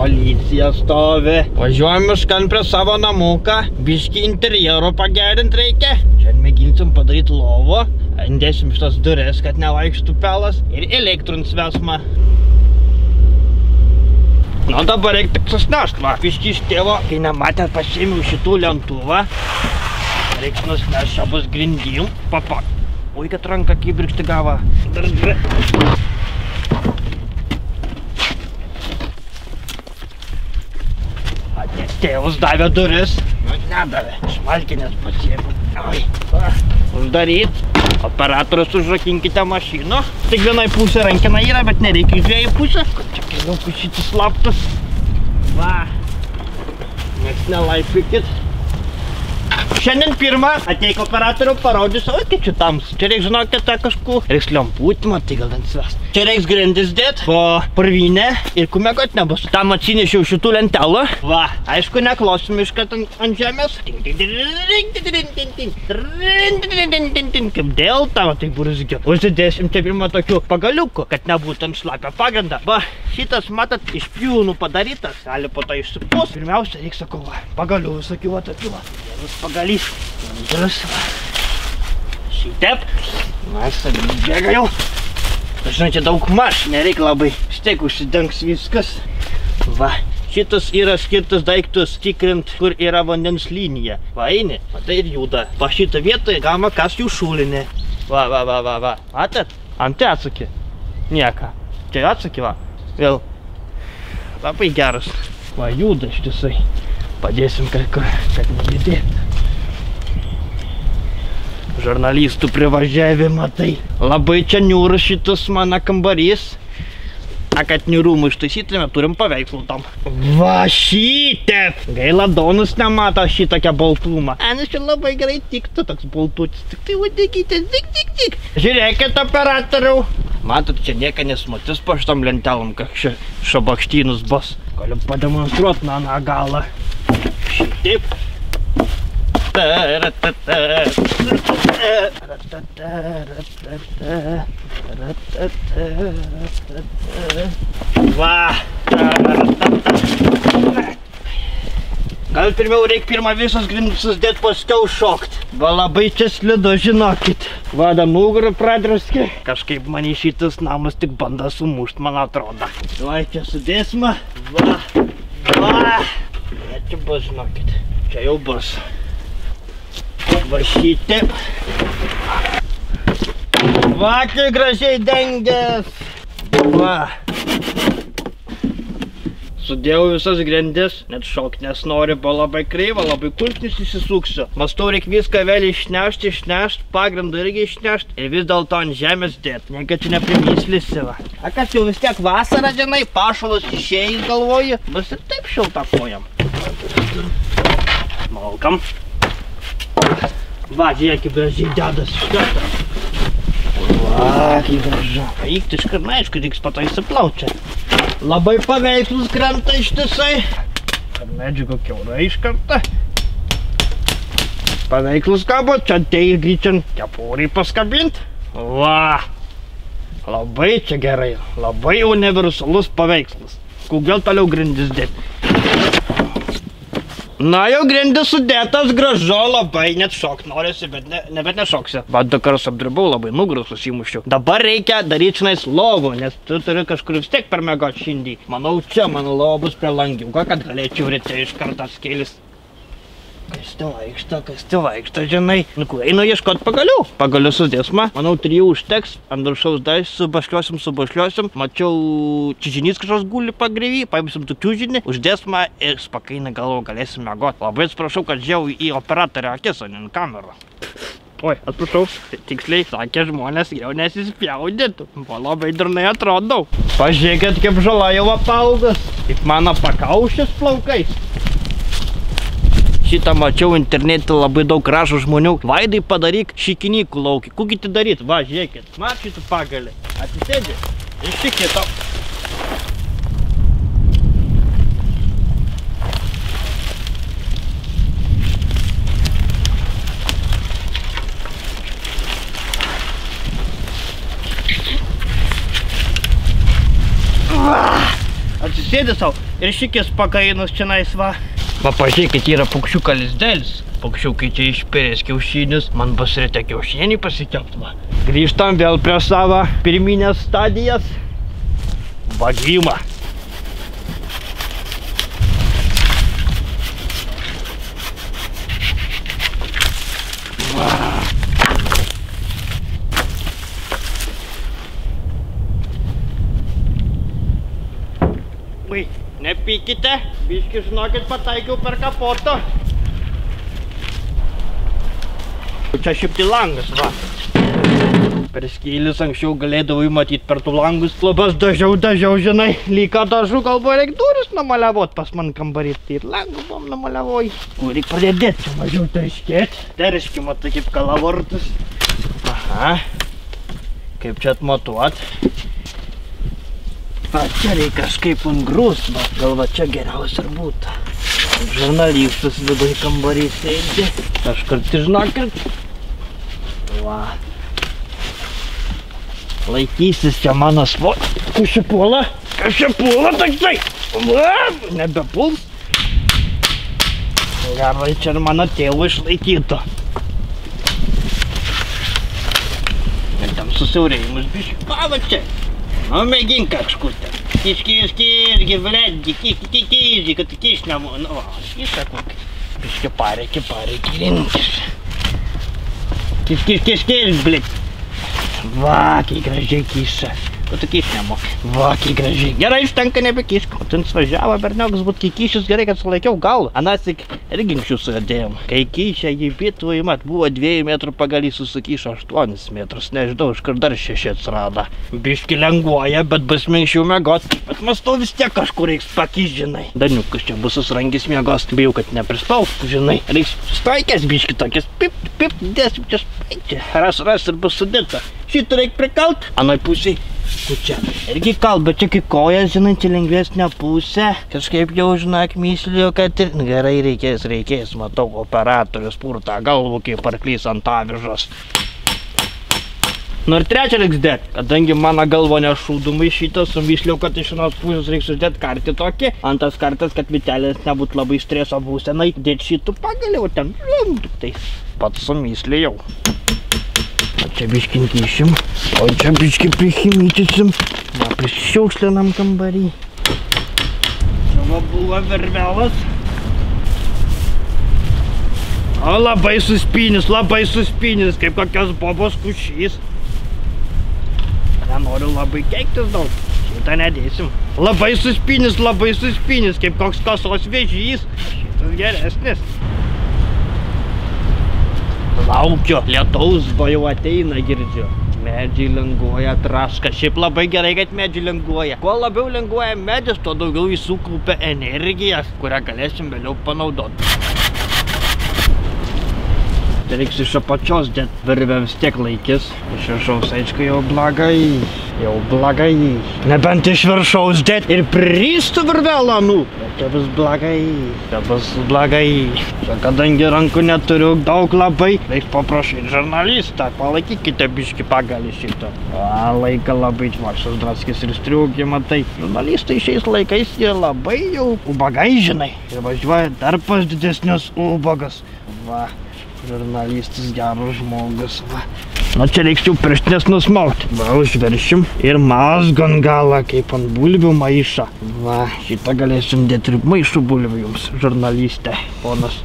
Policija stovi. Važiuojam miškan prie savo namuką. Biškį interjero pagerint reikia. Šiandien mėginsim padaryti lovą. Indėsim šitas durės, kad nevaikštų pelas. Ir elektrins vesmą. Nu dabar reikia tik susnešt, va. Biškį iš tėvo, kai nematėt, pasiėmiau šitų lentų, va. Reiks nusnešt, čia bus grindim. Papa. Ui, kad ranka kibirkšti gavo. Dar dvi. Tėvus davė duris. Nu, nedavė. Šmalkinės pasiėmė. Oi. Uždaryt. Operatorius užrakinkite mašiną. Tik vienai pusė rankina yra, bet nereikia dviejai pusė. Čia geriau pušyti slaptus. Va. Nieks nelaipykit. Šiandien pirmą ateik operatorių, parodys okičių tams. Čia reiks, žinokite, tą kažkų. Reiks lemputį, matai, gal ant svest. Čia reiks grindis dėt, po purvynę ir kumegot nebus. Tam atsinešiau šitų lentelų. Va, aišku, neklosim iškart ant žemės. Kaip dėl tavo, tai burzgiu. Užsidėsim čia pirmą tokių pagaliukų, kad nebūtų ant šlapio pagrindą. Va, šitas, matot, iš pjūnų padarytas. Gali po to išsipūs. Pirmiausia, reiks, sakau, va, pagalių visokių tokių. Vienas pagalys. Vandras, va. Šitep. Na, sakai, dėga jau. Žinai, čia daug maž, nereik labai. Šteik užsidengs viskas. Va, šitas yra skirtas daiktus tikrint, kur yra vandens linija. Va, eini, matai ir juda. Va, šitą vietą galima kas jų šulinė. Va, va, va, va, va. Matėt? Ant tai atsakė. Nieka. Čia atsakė, va. Vėl. Labai geras. Va, juda štisai. Padėsim kažkur, kad nejudėt. Žurnalistų privažiavimą, tai labai čia niūrus šitas mano kambarys. A, kad niūrumų ištaisytume, turim paveikslų tam. Va, šitep! Gaila, Donus nemato šitokią baltumą. Nes čia labai gerai tiktų toks baltutis. Tik tai vadėkite, tik, tik, tik. Žiūrėkit, operatoriau. Matot, čia nieka nesmatys po šitom lentelom, kad čia šabakštynus bus. Galim pademonstruot na galą. Šitaip. Va. Gal pirmiau reik pirmą visus grindus dėt, paskiau šokt. Va, labai čia slidu, žinokit. Vada nugarą pradraskė. Kažkaip man šitas namas tik bando sumušt, man atrodo. Vai, čia sudėsime. Va. Va. Čia bus, žinokit. Čia jau bus. Va, šitip. Va, kai gražiai dengės. Va. Sudėjau visas grindis. Net šok, nes nori, buvo labai kreiva, labai kurknis įsisuksiu. Mastau, reik viską vėl išnešti, pagrindą irgi išnešti. Ir vis dėlto ant žemės dėt. Nieka čia neprimyslysi, va. A, kas jau vis tiek vasara, žinai, pašalus išėjai galvoji. Bus ir taip šilta kojam. Malkam. Va, žiūrėk, kaip gražiai dedas iš karto. Va, kaip gražia. Eikti iš karto, na, aišku, reiks pato įsiplaučia. Labai paveikslus krenta ištisai. Ar medžiago kiaurai iš karto. Paveikslus kabo, čia atei greičiant kepūrai paskabint. Va. Labai čia gerai, labai universalus paveikslas. Kugiau toliau grindis dėti. Na, jau grindis sudėtas, gražu, labai net šok norisi, bet nešoksiu. Va, du karus apdirbau, labai nugarus susimušiu. Dabar reikia daryti šiandien lovų, nes tu turi kažkur vis tiek permiegot šiandį. Manau, čia mano lova bus prie langiuko, kad galėčiau ryte iš karto skėlis. Kas tai vaikšto, žinai. Nu, kur einu ieškot pagalių. Pagalių sudėsma. Manau, trijų užteks. Ant viršaus dar subašliuosim. Mačiau, čižinys kažkas guli pagrivį. Paimsim tu čižinį. Uždėsma ir spakainę galvau galėsim miegot. Labai atsiprašau, kad žiūrėjau į operatorių akis, o ne į kamerą. Oi, atsiprašau. Tiksliai sakė žmonės, jau nesispjaudytų. Va, labai durnai atrodau. Pažiūrėkit, kaip žala jau apaugas. Kaip mano pakaušis plaukais. Šitą mačiau internete, labai daug rašo žmonių. Vaidai, padaryk šikinį laukį. Kokį tai daryt? Va, žiūrėkit. Mat šitą pagalį. Atsisėdė. Ir šikito. Atsisėdė savo. ir šikis pakainas čionais va. Va, pažiūrėkit, yra paukščiuką lizdelis. Paukščiukai čia išpirės kiaušinius. Man bus ryte kiaušinienį pasikelt, va. Grįžtam vėl prie savo pirminės stadijas. Vagimą. Ui, nepykite, biški, žinokit, pataikiau per kapotą. Čia šiaip langas, va. Per skylius anksčiau galėdavau įmatyti per tų langus. Labas dažiau, žinai, lyka dažu, galvoju, reik duris namaliavot pas man kambarį. Tai langų buvom namaliavoj. Reik pradėdėti, čia mažiau taiškėti. Teriški, matai, kaip kalavartus. Aha. Kaip čia atmatuot. Va, čia reikia kažkaip ungrus, bet galva čia geriausia ir būtų. Žurnalistas vidai kambarį sėdė. Aš kartu žinokit. Va. Laikysis čia mano svoris. Kušipula, toksai. Va, nebepuls. Gerai, čia ir mano tėvų išlaikyto. Ir tam susiaurėjimus biškai. Pavačiai. Nu, mėgink kažkur ten. Kiški, kad kiš namo. Nu, va, kiš, sakok. Kiški, pareikia, rinkis. Kiš, blit. Va, kai gražiai kiša. O tu kiš namo. Va, kai gražiai. Gerai, ištenka nebekišk. O ten svažiavo berniokas, būt kai kišius gerai, kad sulaikiau galvą. Anasik irgi anksčiau suradėjom. Kai kišia jį pietų, mat, buvo 2 metrų pagalį susukyšo 8 metrus. Nežinau, iš kur dar 6 atsirado. Biški lengvoja, bet bus minkščiau mėgot. Bet mastau vis tiek kažkur reiks pakišt, žinai. Daniukas čia bus susrangis mėgos. Bijau, kad neprispaukt, žinai. Reiks staikės biški tokias. Pip, dėsimčias. Ras ir bus sudėta. Šitą reik prikalt. Anoj pusėj. Čia irgi kalba, čia kai koja, žinai, čia lengvesnė pusė. Kažkaip jau, žinok, mysliu, kad ir gerai reikės, matau, operatorius purta galvų, kaip arklys ant avižos. Nu ir trečią reiks dėt, kadangi mano galvo nešūdumai šitą, sumysliau, kad iš vienos pusės reiks uždėt kartį tokį. Antras kartas, kad vitelės nebūt labai streso būsenai, dėt šitų pagaliau ten, tai pats sumyslėjau. Čia biškį kišim, o čia biškį prisimytysim. Va, prisišiaukšlinam kambarį. Čia buvo vervelas. O, labai suspinis, kaip kokios bobos kušys. Nenoriu labai keiktis daug, šitą nedėsim. Labai suspinis, kaip koks kasos vėžys. Šitas geresnis. Laukiu, lietaus jau ateina, girdžiu. Medžiai lenguoja, traška. Šiaip labai gerai, kad medžiai lenguoja. Kuo labiau lenguoja medis, tuo daugiau jis sukaupia energijas, kurią galėsim vėliau panaudoti. Tai reiks iš apačios dėt. Virvė vis tiek laikys. Iš viršaus, aišku, jau blagai. Nebent iš viršaus dėt ir pririštų virvelą, nu. Čia bus blagai. Čia kadangi rankų neturiu daug labai, reiks paprašyti žurnalistą. Palaikykite biškį pagalį šitą. A, laiką labai tvaršas, draskis ir striugi, matai. Žurnalistai šiais laikais jie labai jau ubagai, žinai. Ir važiuoja dar pas didesnius ubagas. Va. Žurnalistas geras žmogus, va. Nu, čia reiks jau pirštinės nusmauti. Va, užveršim ir mazgon galą, kaip ant bulvių maišą. Va, šitą galėsim dėti ir maišų bulvių jums, žurnalistė, ponas.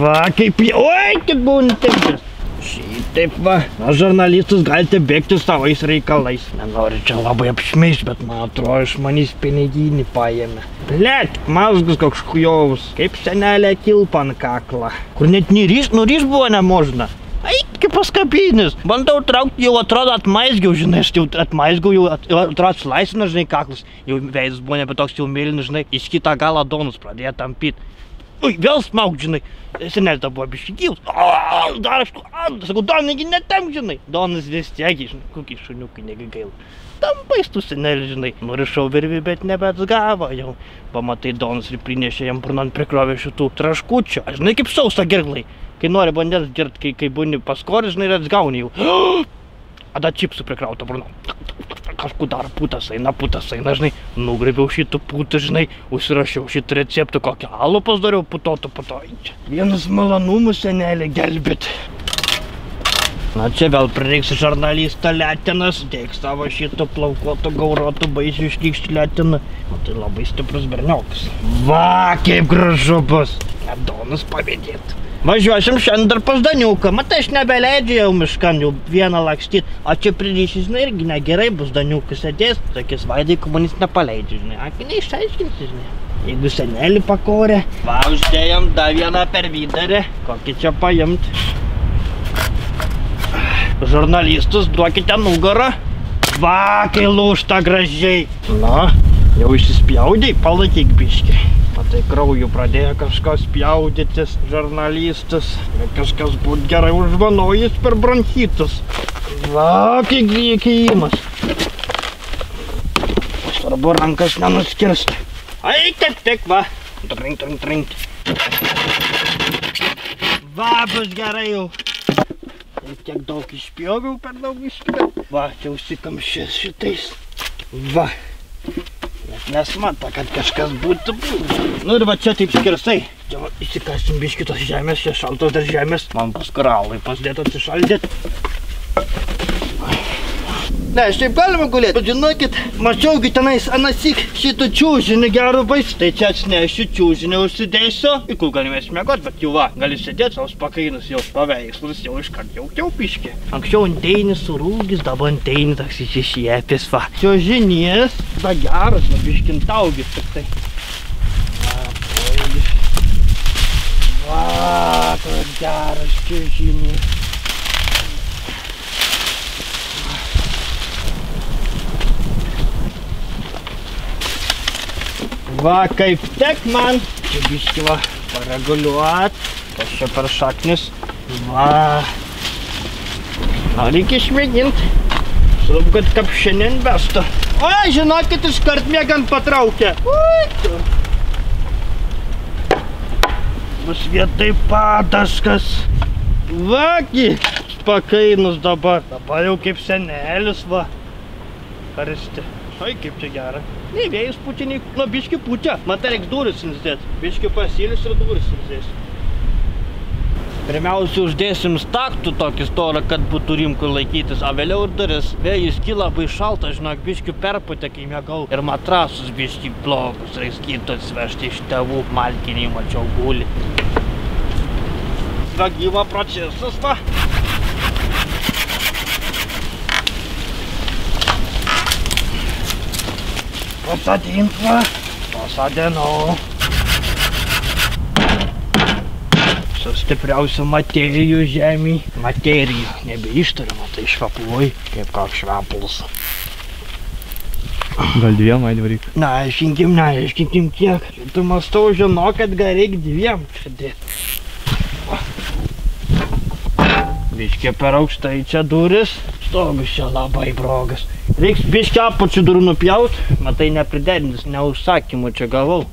Va, kaip jie... Oi, kaip buvau netekęs. Šitaip, va. Na, žurnalistus galite bėgti savais reikalais. Nenori čia labai apšmeišt, bet man atrodo, iš manys piniginį paėmė. Blet, mazgus koks kujovus. Kaip senelė kilpa ant kaklą. Kur net nuryš buvo nemožna. Eik, kaip paskapinis. Bandau traukti, jau atrodo atmaizgiau, žinai. Aš jau atmaizgiau, jau atrodo atslaisina, žinai, kaklas. Jau veidas buvo nebe toks jau mėlynas, žinai. Iš kitą galą donus pradėjo tampyt. Ui, vėl smaukt, žinai. Senelė ta buvo biškigyvus. Dar aš, sakau, Donai, netem, žinai. Donas vis tiek, žinai, kokiai šuniukai negaila. Tampais tu, senelė, žinai. Nurišau virvį, bet nebetsgavo jau. Pamatai, Donas ir prinešė jam burnon prikrovė šitų traškučių. Aš, žinai, kaip sausa gerklai. Kai nori bandės dirbti, kai būni paskoris, žinai, ir atsgauni jau. A dar čipsų prikrauta burna. Kažkur dar putas eina, žinai. Nugrebiau šitą putą, žinai. Užsirašiau šitą receptą, kokią alų pasidariau po to. Vienas malonumus, senelė, gelbėt. Na čia vėl prireiks žurnalistą letinas. Dėk savo šitą plaukuotų, gauruotų, baisių iškykščių letiną. O tai labai stiprus berniaukas. Va, kaip gražu bus. Nedonas pavydėt. Važiuosim šiandien dar pas Daniuką. Matai, aš nebeleidžiu jau miškan, jau vieną lakstyt. O čia priryšys, na irgi negerai bus, Daniukas sėdės. Tokias vaidai komunys nepaleidžiu, žinai. Akiniai išaiškinti, žinai. Jeigu senelį pakorė. Va, uždėjom da vieną per vydarį. Kokį čia paimt? Žurnalistus duokite nugarą. Va, kai lūžta gražiai. Na, jau išsispjaudėjai, palaikyk biškiai. Tai krauju pradėjo kažkas pjaudytis, žurnalistas. Kažkas būt gerai užvanojus per bronchitus. Va, kiek įėjimas. Svarbu rankas nenuskirsti. Ai, tik, va. Trink. Va, bus gerai jau. Ir tiek daug išpjoviau, per daug išpjoviau. Va, čia užsikamšės šitais. Va. Nes matau, kad kažkas būtų. Nu ir va čia taip skersai. Čia va, įsikasim biškį tos žemės, čia šaltos dar žemės. Man paskralai pasidėt atsišaldėt. Ne, šiaip galima gulėt, bet žinokit, mačiaugi tenais anasik šitų čiūžinių gerų bais. Tai čia atsinešiu čiūžinių, užsidėsiu. Į kur galimės mėgot, bet jau va, gali sėdėt, savo spakainus jau paveikslus, jau iškart jau piškė. Anksčiau anteinis surūgis, dabar anteinis toks išėpės, va. Čiūžinės, da geras, nu biškintaugis tik tai. Va, toks geras čiūžinės. Va, kaip tek man. Čia biški, va, pareguliuot. Kas čia per šaknis. Va. Na, reikia išmėgint. Svarbu, kad kapšinien vestų. O, žinokit, iškart mėgant patraukė. Ui, tu. Bus vietai padaškas. Va, kiek spakainus dabar. Dabar jau kaip senelis, va. Karisti. Oi, kaip čia gera. Ne, vėjus pučia, nu, biški pučia. Man tai reiks duris inzdėt. Biški pasilis ir duris inzdės. Pirmiausia, uždėsim staktų tokį storą, kad būtų rimkui laikytis, o vėliau ir duris. Vėjus kyla labai šalta, žinok, biški perputė, kai mėgau. Ir matrasus biški blogus raiskytų atsivežti iš tėvų. Malkiniai mačiau gulį. Svagimo procesas, va. Pasadink, va. Pasadinau. Su stipriausiu materijų žemį. Materijų. Nebeištariu, tai švapuoju. Kaip koks švapulas. Gal dviem, ai dvaryk. Neaiškinkim kiek. Tu mastau, žinau, kad gal reik dviem šitėt. Biškia per aukštai čia duris. Stogus čia labai brogas. Reiks biškia apačių durų nupjaut. Matai, nepriderinis, neužsakymų čia gavau.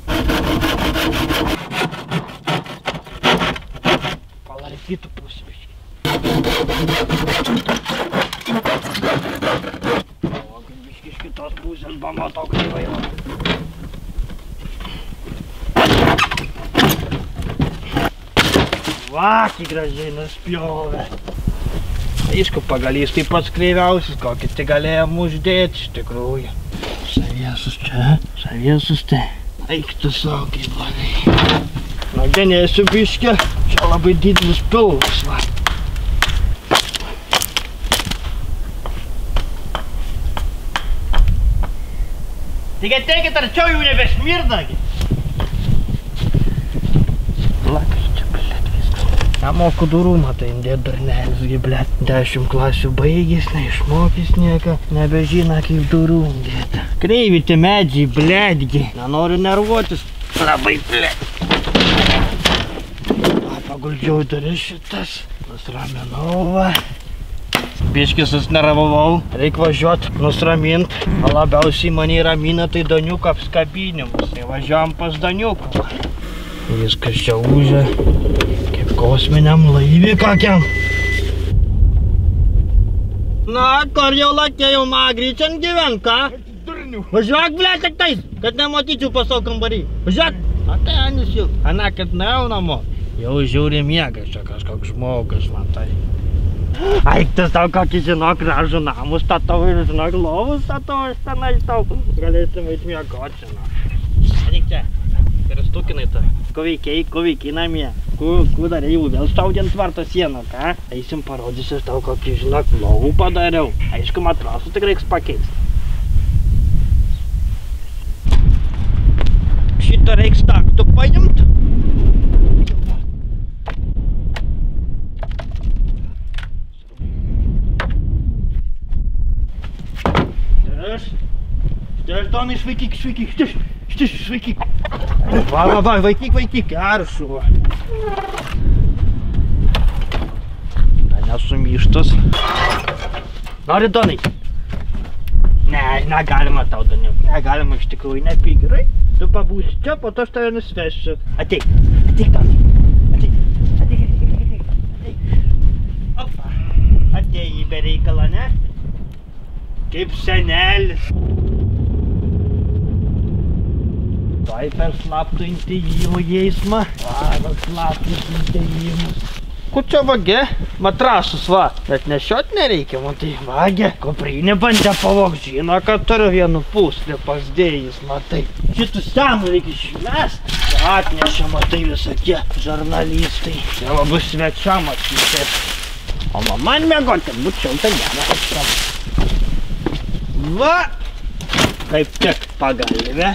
Palarkytų pusį biškia. O, kad biškia iš kitos pusės bama toks įvaila. Va, kai gražiai nuspjovė. Aišku, pagalys taip pats kreiviausias, kokį tik galėjom uždėti, iš tikrųjų. Saviesus čia, saviesus te. Eik tu savo, kaip blogai. Na, genėsiu biškia. Čia labai didelis pilvas, va. Tik ateikit arčiau, jau nebesmirdagi. Nemoku durų, matai, indėt durnelis, blėt. 10 klasių baigis, neišmokys nieko, nebežina kaip durų indėt. Kreivyti medžiai, blėtgi. Nenoriu nervuotis. Labai blėt. Paguldžiau duris šitas. Nusraminau, va. Biškis susneravau. Reik važiuot, nusramint. Labiausiai mane ramina tai Daniuką apskabinimus. Tai važiuojam pas Daniuką. Viskas čia užė. Kosminiam laivį kokiam. Na, Korjaula, čia jau magryčiam gyvenka. Važiuok, blė, tik tais, kad nematyčiau pasau kambarį. Važiuok. A tai Anis jau. Ana, kad nejau namo. Jau žiūri miegas čia kažkoks žmogus man tai. Aik, tas tau kokį žinok gražų namus statau ir žinok lovus statau aš tenai tau. Galėsim eiti miegoti, žinok. Anik čia, perstukinai tu. Ko veikiai namie? Ku darėjau vėl staudint tvarto sieną, ką? Eisim parodysiu aš tau kokį žinok lovų padariau. Aišku, matrasų tik reiks pakeisti. Šitą reiks taktų paimt. Šties, Donai, švaikyk, šties, švaikyk. Va, vaikyk, aršu, va. Na, nesumyštas. Nori, Donai? Ne, negalima tau, Daniel, negalima iš tikrųjų, nepyk, gerai? Tu pabūsi čia, po to aš tave nusvešiu. Ateik, Donai, ateik. Opa, atėjai be reikalą, ne? Kaip senelis. Tai per slaptų įėjimų eismą. Va, va, slaptus įėjimus. Kur čia vagė? Matrasus, va. Bet nešiot nereikia, man tai vagė. Kuprinė bandė pavok, žino, kad turiu vienu puslį pasdėjus, matai. Šitų senų reikia išmesti. Atnešė, matai, visokie žurnalistai. Čia labai svečiam atvykę. O man mėgoti, būčiau tą dieną atšamą. Va, kaip tik pagalvė.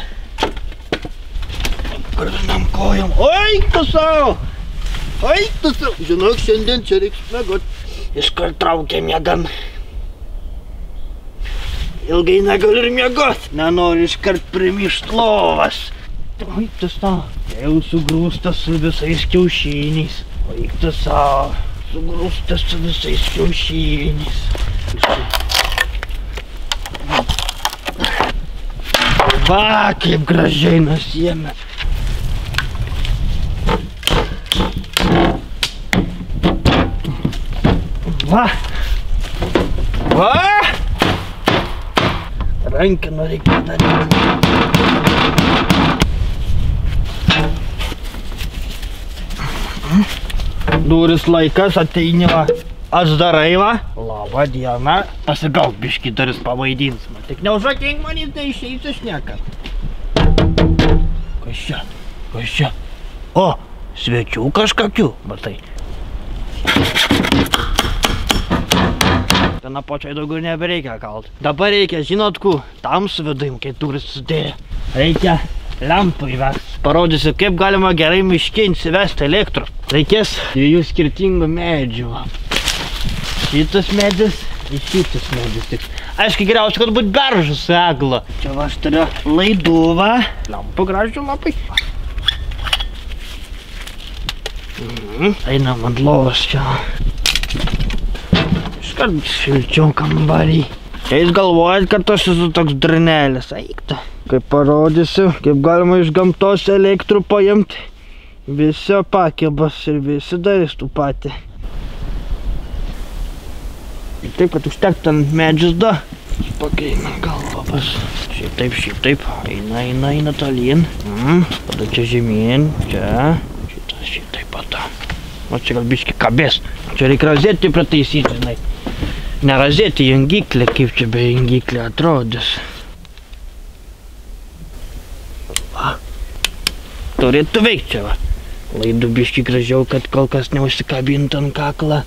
Kardinam kojom. Oi, tu savo. Žinok, šiandien čia reiks mėgot. Iškart traukia mėgam. Ilgai negaliu ir mėgot. Nenoriu iškart primišt lovas. Oi, tu savo. Čia jau sugrūstas su visais kiaušiniais. Oi, tu savo. Sugrūstas su visais kiaušiniais. Va, kaip gražiai nusiėmė. Va. Rankinu reikia daryti. Duris laikas ateini, va. Aš darai, va. Labą dieną. Pasigauk biškį, duris pavaidins. Tik neužakink manys, tai išeis iš niekas. Kas čia? O, svečių kažkokių, matai. Ten apačiai daugiau nebereikia kalt. Dabar reikia, žinot, ku, tamsų viduim, kai duris sudėjo. Reikia lempų įvest. Parodysiu, kaip galima gerai miškiai įsivesti elektros. Reikės dviejų skirtingų medžių. Šitas medis. Šitas medis tik. Aišku, geriausia, kad būtų beržų su egla. Čia va, aš turiu laiduvą. Lampų gražių lapai. Einam ant lovos čia. Iškart šilčiau kambarį. Čia jūs galvojat, kad aš esu toks drinelis. Eikta. Kaip parodysiu, kaip galima iš gamtos elektrų paimti. Visi pakibas ir visi darys tų patį. Ir taip, kad užtekti ant medžius da. Pakeina galva pas. Šiaip taip. Eina tolyn. Tada čia žemyn. Čia. Šiaip taip pat. O čia gal biški kabės. Čia reikia razetį prataisyti, žinai. Ne razetį, jungiklį. Kaip čia be jungiklį atrodys. Va. Turėtų veikti čia, va. Laidu biški gražiau, kad kol kas neusikabintų ant kaklą.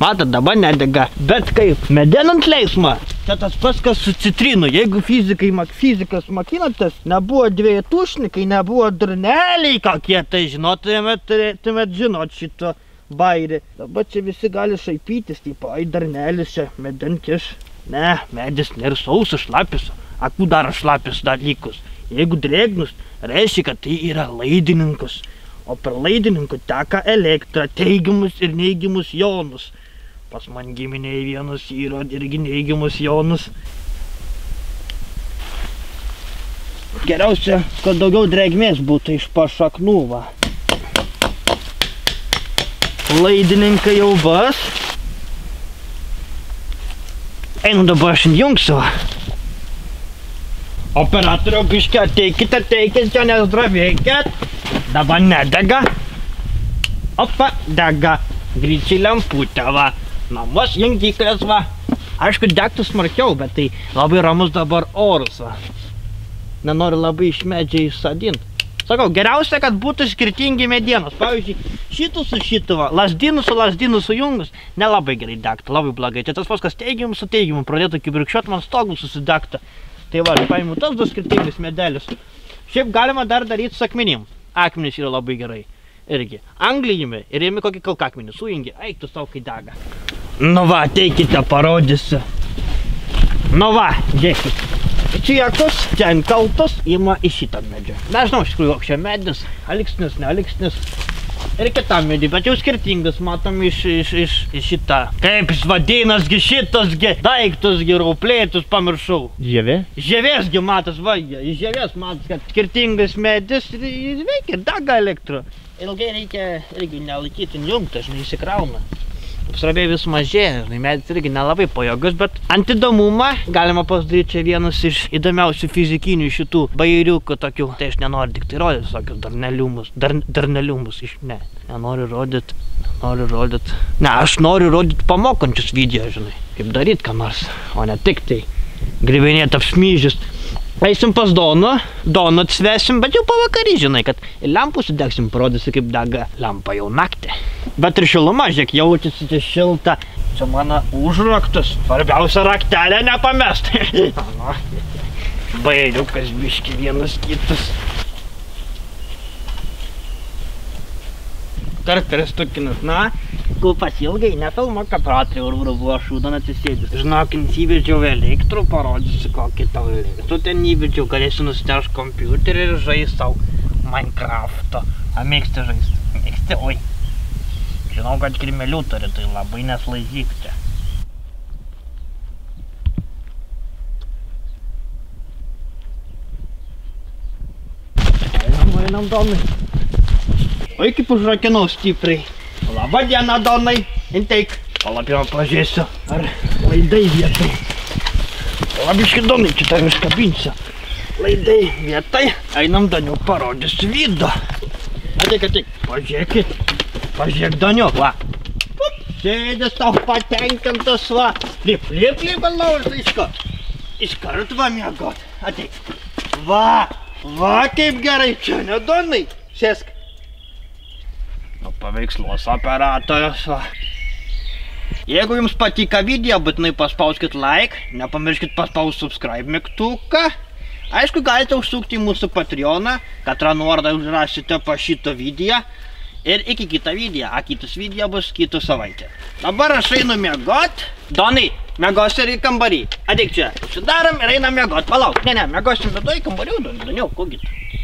Matot, dabar nedega, bet kaip medinant leismą. Čia tas paskas su citrinu. Jeigu fizikas makinatės, nebuvo dvietušnikai, nebuvo durneliai kokie, tai žinotumėt žinot šito bairį. Dabar čia visi gali šaipytis, taip, ai, durnelis čia, medintis. Ne, medis nėra sausas, šlapis, akų daro šlapis dalykus. Jeigu drėgnus, reiškia, kad tai yra laidininkus. O per laidininkų teka elektrą, teigiamus ir neigiamus jonus. Pas man giminiai vienus yra irgi neigiamus jonus. Geriausia, kad daugiau drėgmės būtų iš pašaknų, va. Laidininkai jau bas. 100% jungso. Operatoriau, biški ateikit, čia nezdravėkit. Dabar nedega. Opa, dega. Greičiai lemputė, va. Namus jungiklės, va. Aišku, degtų smarkiau, bet tai labai ramus dabar orus, va. Nenoriu labai iš medžiai išsadinti. Sakau, geriausia, kad būtų skirtingi medienos. Pavyzdžiui, šitų su šitų, lazdynų su jungus, nelabai gerai degtų, labai blogai. Tai tas pas, kas teigiamų su teigiamų pradėtų kibirkščiuot, man stogų susidegtų. Tai va, aš paimu tas du skirtingus medelis. Šiaip galima dar daryti su akmenim. Akmenys yra labai gerai. Irgi. Anglijimi ir jame kokį kalkakmenį sujungi. Eik tu savo, kai dega. Nu va, ateikite, parodysiu. Nu va, dėkite. Čia jakus, ten kaltus, ima į šitą medžią. Nežinau, iš tikrųjų, koks čia medis, aliksnis, nealiksnis ir kitam medį, bet jau skirtingas, matom, iš šitą. Kaip jis vadinasgi, šitasgi, daiktusgi, rauplėtus, pamiršau. Žievė? Žievėsgi matas, va, iš žievės matas, kad skirtingas medis ir veikia, daga elektro. Ilgai reikia irgi nelaikyti jungtą, žinai, įsikrauna. Srabiai vis mažėja, medis irgi nelabai pajėgus, bet ant įdomumą galima pasidaryti čia vienas iš įdomiausių fizikinių šitų bairiukų tokių. Tai aš nenoriu tik tai rodyti tokius darneliumus, nenoriu rodyti. Ne, aš noriu rodyti pamokančius video, žinai, kaip daryti ką nors, o ne tik tai grivinėti apsmyžius. Eisim pas Doną atsvesim, bet jau pavakarį, žinai, kad lempų sudegsim, parodysi, kaip dega lempa jau naktį. Bet ir šiluma, žiūrėk, jaučiasi čia šilta. Čia mano užraktus, svarbiausia raktelė nepamest. Bairiukas biški vienas kitas. Karteris tukinas, na, kulpas ilgai, nefilmo, kad pratriau rūra buvo šūdan atsisėdis. Žinok, įsivedžiau elektrų, parodysiu kokį tau elektrų. Ten įvedžiau, galėsiu nusinešti kompiuterį ir žaisti savo Minecraft'o. A mėgsti žaisti? Mėgsti, oi. Žinau, kad kirmelių turi, tai labai neslaizyk čia. Einam, Donai. Oi, kaip užrakinau stipriai. Labą dieną, Donai. Inteik. Palapimą pažiūrėsiu, ar laidai vietai. Labiškai, Donai, čia tavim iškabinsiu. Laidai vietai. Einam, Daniu, parodysiu video. Ateik. Pažiūrėkit. Pažiūrėk, Daniu, va. Sėdės tau patenkintas, va. Lip, laužai iškart va miegot. Ateik. Va, kaip gerai čia, ne, Donai? Sėsk. Nu, paveikslos operatorius, va. Jeigu jums patiko video, būtinai paspauskit like, nepamirškit paspausti subscribe mygtuką. Aišku, galite užsukti į mūsų Patreoną, katrą nuorodą užrašite po šito video. Ir iki kitą video, o kitus video bus kitų savaitę. Dabar aš einu miegot. Donai, miegosi ir į kambarį. Ateik čia, sudarom ir einam miegot. Palauk, ne, miegosim vidoj, kambarių, Doniau, kokį tu.